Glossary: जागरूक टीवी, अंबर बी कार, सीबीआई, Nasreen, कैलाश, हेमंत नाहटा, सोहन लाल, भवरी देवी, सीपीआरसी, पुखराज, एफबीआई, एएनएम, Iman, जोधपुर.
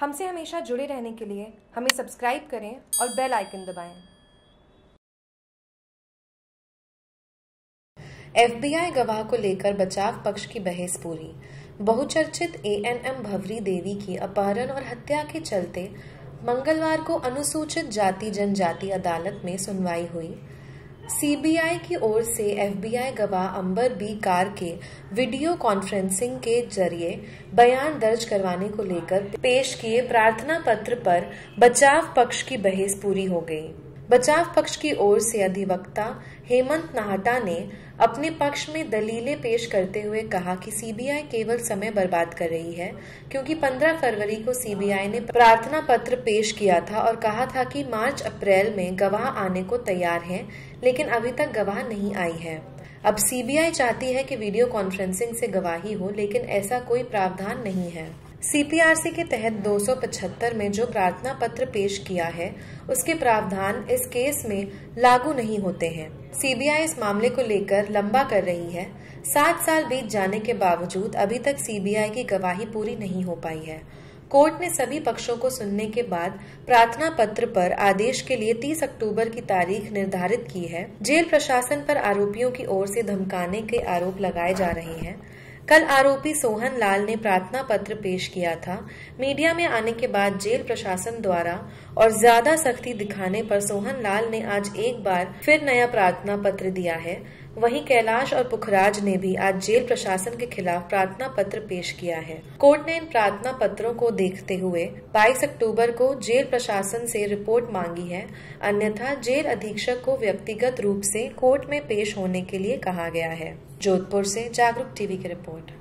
हमसे हमेशा जुड़े रहने के लिए हमें सब्सक्राइब करें और बेल आइकन दबाएं। एफबीआई गवाह को लेकर बचाव पक्ष की बहस पूरी। बहुचर्चित एएनएम भवरी देवी की अपहरण और हत्या के चलते मंगलवार को अनुसूचित जाति जनजाति अदालत में सुनवाई हुई। सीबीआई की ओर से एफबीआई गवाह अंबर बी कार के वीडियो कॉन्फ्रेंसिंग के जरिए बयान दर्ज करवाने को लेकर पेश किए प्रार्थना पत्र पर बचाव पक्ष की बहस पूरी हो गई। बचाव पक्ष की ओर से अधिवक्ता हेमंत नाहटा ने अपने पक्ष में दलीलें पेश करते हुए कहा कि सीबीआई केवल समय बर्बाद कर रही है, क्योंकि 15 फरवरी को सीबीआई ने प्रार्थना पत्र पेश किया था और कहा था कि मार्च अप्रैल में गवाह आने को तैयार हैं, लेकिन अभी तक गवाह नहीं आई है। अब सीबीआई चाहती है कि वीडियो कॉन्फ्रेंसिंग से गवाही हो, लेकिन ऐसा कोई प्रावधान नहीं है। सीपीआरसी के तहत 275 में जो प्रार्थना पत्र पेश किया है, उसके प्रावधान इस केस में लागू नहीं होते हैं। सीबीआई इस मामले को लेकर लंबा कर रही है। 7 साल बीत जाने के बावजूद अभी तक सीबीआई की गवाही पूरी नहीं हो पाई है। कोर्ट ने सभी पक्षों को सुनने के बाद प्रार्थना पत्र पर आदेश के लिए 30 अक्टूबर की तारीख निर्धारित की है। जेल प्रशासन पर आरोपियों की ओर से धमकाने के आरोप लगाए जा रहे हैं। कल आरोपी सोहन लाल ने प्रार्थना पत्र पेश किया था। मीडिया में आने के बाद जेल प्रशासन द्वारा और ज्यादा सख्ती दिखाने पर सोहन लाल ने आज एक बार फिर नया प्रार्थना पत्र दिया है। वहीं कैलाश और पुखराज ने भी आज जेल प्रशासन के खिलाफ प्रार्थना पत्र पेश किया है। कोर्ट ने इन प्रार्थना पत्रों को देखते हुए 22 अक्टूबर को जेल प्रशासन से रिपोर्ट मांगी है, अन्यथा जेल अधीक्षक को व्यक्तिगत रूप से कोर्ट में पेश होने के लिए कहा गया है। जोधपुर से जागरूक टीवी की रिपोर्ट।